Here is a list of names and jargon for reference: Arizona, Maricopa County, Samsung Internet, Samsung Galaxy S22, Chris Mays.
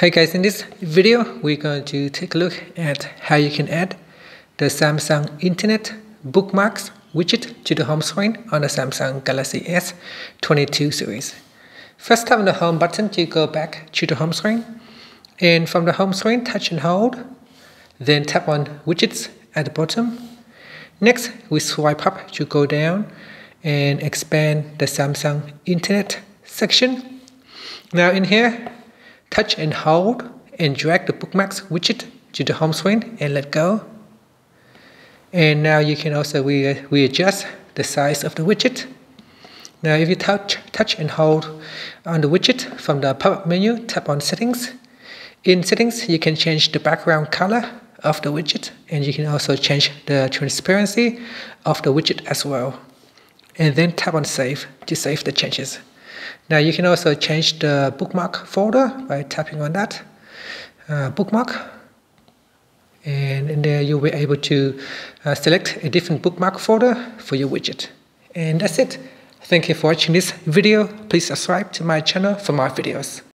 Hey guys, in this video we're going to take a look at how you can add the Samsung Internet bookmarks widget to the home screen on the Samsung Galaxy S22 series. First tap on the home button to go back to the home screen, and from the home screen touch and hold, then tap on widgets at the bottom. Next we swipe up to go down and expand the Samsung Internet section. Now in here, touch and hold and drag the bookmarks widget to the home screen and let go. And now you can also readjust the size of the widget. Now if you touch and hold on the widget, from the pop-up menu tap on settings. In settings you can change the background color of the widget, and you can also change the transparency of the widget as well. And then tap on save to save the changes. Now you can also change the bookmark folder by tapping on that bookmark, and in there you'll be able to select a different bookmark folder for your widget. And that's it. Thank you for watching this video. Please subscribe to my channel for more videos.